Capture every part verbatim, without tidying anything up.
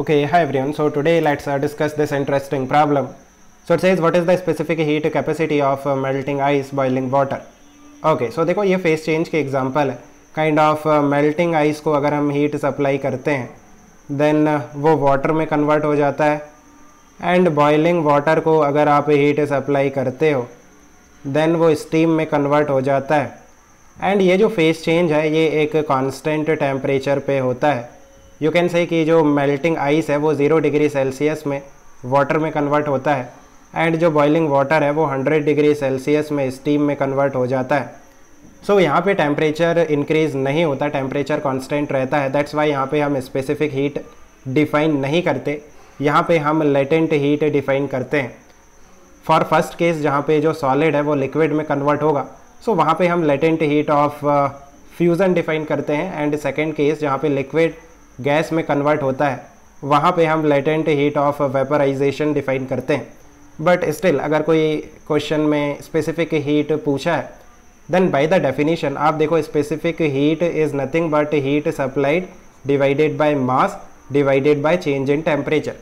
Okay, hi everyone. So today let's uh, discuss this interesting problem. So it says what is the specific heat capacity of uh, melting ice boiling water. Okay, so देखो ये phase change के example है. Kind of melting ice को अगर हम heat supply करते हैं then uh, वो वाटर में कन्वर्ट हो जाता है, एंड बॉइलिंग वाटर को अगर आप हीट सप्लाई करते हो देन वो स्टीम में कन्वर्ट हो जाता है. एंड ये जो फेस चेंज है ये एक कांस्टेंट टेम्परेचर पे होता है. यू कैन से कि जो मेल्टिंग आइस है वो ज़ीरो डिग्री सेल्सियस में वाटर में कन्वर्ट होता है, एंड जो बॉइलिंग वाटर है वो हंड्रेड डिग्री सेल्सियस में स्टीम में कन्वर्ट हो जाता है. सो so, यहाँ पे टेम्परेचर इंक्रीज़ नहीं होता, टेम्परेचर कांस्टेंट रहता है. दैट्स वाई यहाँ पे हम स्पेसिफिक हीट डिफाइन नहीं करते, यहाँ पे हम लेटेंट हीट डिफाइन करते हैं. फॉर फर्स्ट केस जहाँ पे जो सॉलिड है वो लिक्विड में कन्वर्ट होगा, सो so, वहाँ पे हम latent heat of fusion define करते हैं. एंड सेकेंड केस जहाँ पे लिक्विड गैस में कन्वर्ट होता है वहाँ पे हम latent heat of vaporisation define करते हैं. बट स्टिल अगर कोई क्वेश्चन में स्पेसिफिक हीट पूछा है देन बाय द डेफिनेशन आप देखो specific heat is nothing but heat supplied divided by mass divided by change in temperature.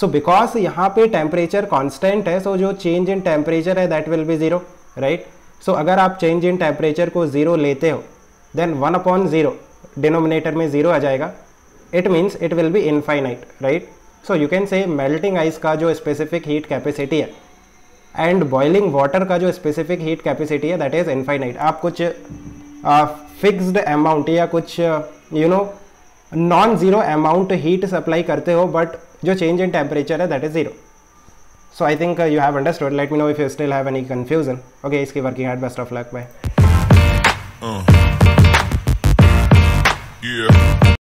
So because यहाँ पे टेम्परेचर कांस्टेंट है, सो so जो चेंज इन टेम्परेचर है that will be zero, right. So अगर आप change in temperature को zero लेते हो then one upon zero denominator में ज़ीरो आ जाएगा. It means it will be infinite, right. So you can say melting ice का जो स्पेसिफिक हीट कैपेसिटी है एंड बॉइलिंग वाटर का जो स्पेसिफिक हीट कैपेसिटी है दैट इज़ इनफाइनाइट. आप कुछ फिक्स्ड uh, अमाउंट या कुछ you know non zero amount heat supply करते हो, बट जो चेंज इन टेम्परेचर है that is zero. So I think you have understood. Let me know if you still have any confusion. Okay, इसकी working at best of luck. Bye.